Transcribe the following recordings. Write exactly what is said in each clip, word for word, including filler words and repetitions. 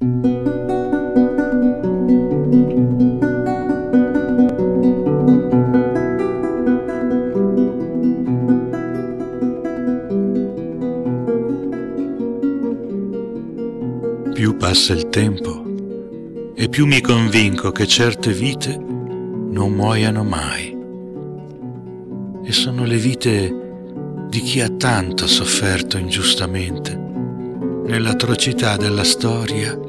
Più passa il tempo e più mi convinco che certe vite non muoiano mai. E sono le vite di chi ha tanto sofferto ingiustamente nell'atrocità della storia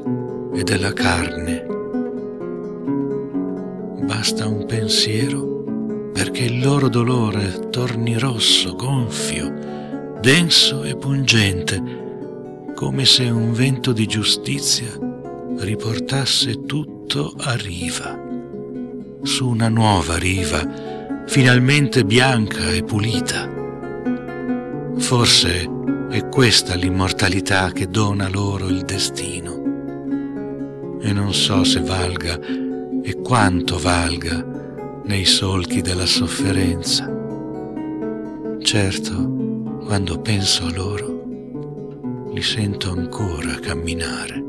e della carne. Basta un pensiero perché il loro dolore torni rosso, gonfio, denso e pungente, come se un vento di giustizia riportasse tutto a riva, su una nuova riva, finalmente bianca e pulita. Forse è questa l'immortalità che dona loro il destino, e non so se valga e quanto valga nei solchi della sofferenza. Certo, quando penso a loro, li sento ancora camminare.